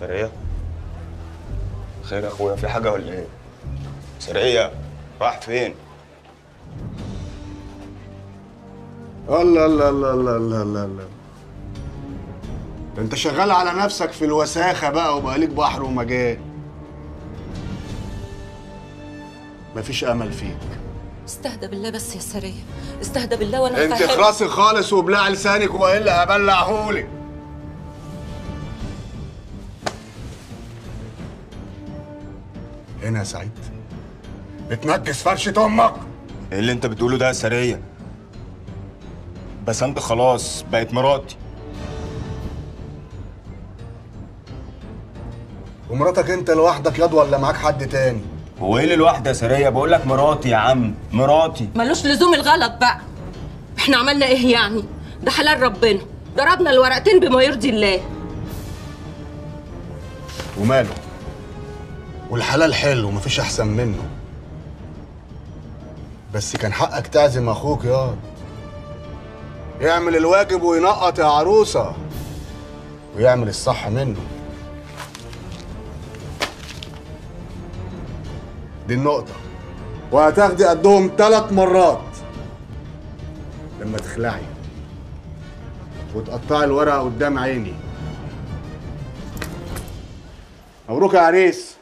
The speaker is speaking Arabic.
سريع؟ خير يا اخويا، في حاجة ولا ايه؟ سريع راح فين؟ الله الله الله الله الله الله الله، انت شغال على نفسك في الوساخة بقى، وبقى ليك بحر ومجال. مفيش امل فيك. استهدى بالله بس يا سريع، استهدى بالله وانا هفهمك. انت خلاصي خالص وبلاع لسانك والا هبلعهولك. هنا يا سعيد بتنجس فرشة امك. ايه اللي انت بتقوله ده يا سريع؟ بس انت خلاص بقت مراتي. ومراتك انت لوحدك ياض ولا معاك حد تاني؟ هو ايه اللي لوحدي يا سرية؟ بقول لك مراتي يا عم، مراتي. ملوش لزوم الغلط بقى. احنا عملنا ايه يعني؟ ده حلال ربنا، ضربنا الورقتين بما يرضي الله. وماله؟ والحلال حلو مفيش احسن منه. بس كان حقك تعزم اخوك ياض، يعمل الواجب وينقط يا عروسة، ويعمل الصح منه. دي النقطة، وهتاخدي قدهم 3 مرات لما تخلعي وتقطعي الورقة قدام عيني. مبروك يا عريس.